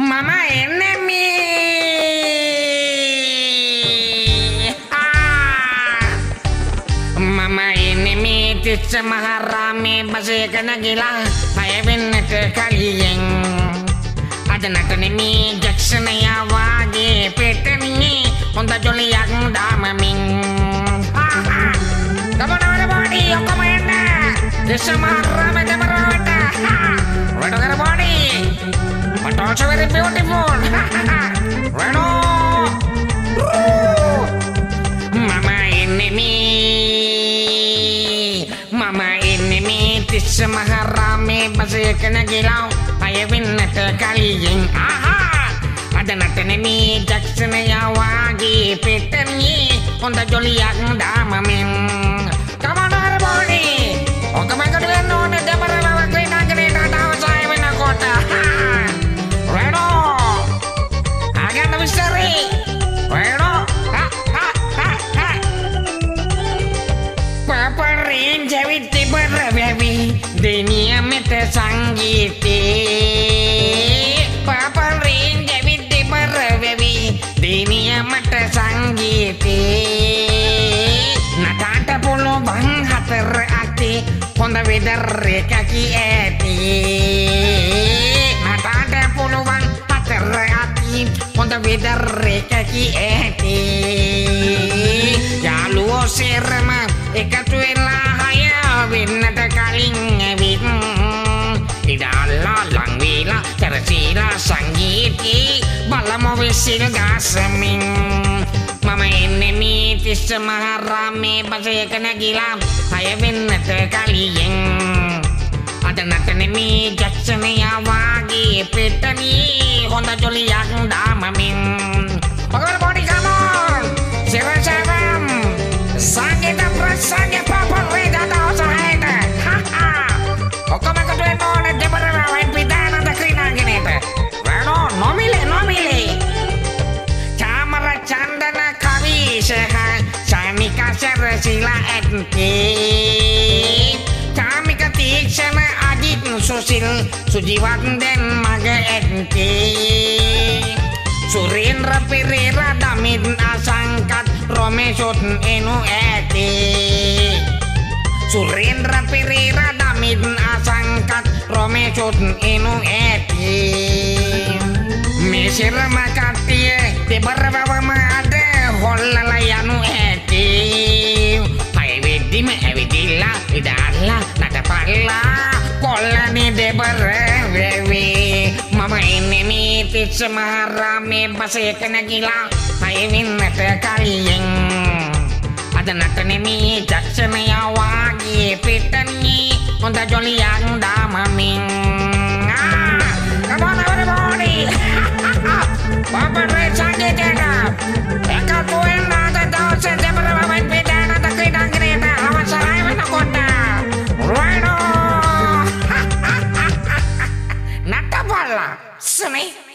Mama enemy. Mama enemy tisa maharami basika nagila mayavin kaliyeng adanatnemi jakshanaya wage petani onda joliyak damaming. Come on everybody, come on tisa maharami tamaravata. Right on everybody. But also very beautiful. Reno. Mama enemy. Mama enemy. This maharami basik na gilaw. Ayawin at kaliyeng. Aha. Adanat enemy. Jackson yawagi. Pitani. Onda joliyak damamin. Come on everybody. Oh come on. Reno. Damaramawag na ganita tao sa iwan na kota. Reno. Agad na mystery. Reno. Ha, ha, ha, ha. Paparin javiti barababi. Denia mete sangiti. Paparin javiti barababi. Denia mete sangiti. Natata pulo bang haterati. Honda vidare kaki eti. Puluhan hati-hati untuk bidari kaki eti ya luo sirma ikatuilah ayawin ada kaling ebin idala langwila tersila sanggiti balamo wisil gaseming mama enemi tisa maharami pasaya kena gila ayawin ada kaling. Adanatnemi jakshanaya wagi pitani honda joliyak damamin. Everybody come on. Seven seven. Sangita prasangya papa reda tao sa heta. Ha ha. Okama ko tuloy mo na debarana ay pitana na krina ginita. Rano nomile nomile. Chamara chandana kavi seha. Sanika serasila etki. Chamika tikshana susil sujiwan den maga enti surin rapirira damit asangkat romesut enu eti surin rapirira damit asangkat romesut enu eti mesir makatie tibaraba ma ade hollalayanu eti haywedime hawedilla idalla natapalla kolani de barewi mama enemy tisa maharami basik na gilaw ayawin at kaliyeng adanat enemy jaksanaya wagi pitani onda joliyak damaming. Come on everybody. Papa Ray Sandy Tega eka tuwin na the dosen de barawawin pitana the kritang grita hawan sarayawin akota right on. Sumi.